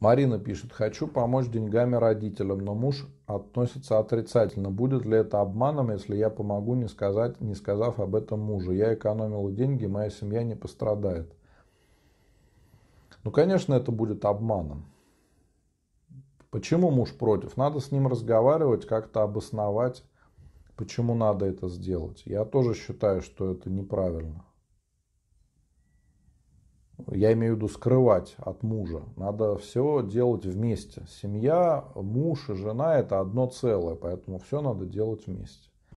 Марина пишет: хочу помочь деньгами родителям, но муж относится отрицательно. Будет ли это обманом, если я помогу, не сказав об этом мужу? Я экономила деньги, моя семья не пострадает. Ну, конечно, это будет обманом. Почему муж против? Надо с ним разговаривать, как-то обосновать, почему надо это сделать. Я тоже считаю, что это неправильно. Я имею в виду скрывать от мужа. Надо все делать вместе. Семья, муж и жена — это одно целое, поэтому все надо делать вместе.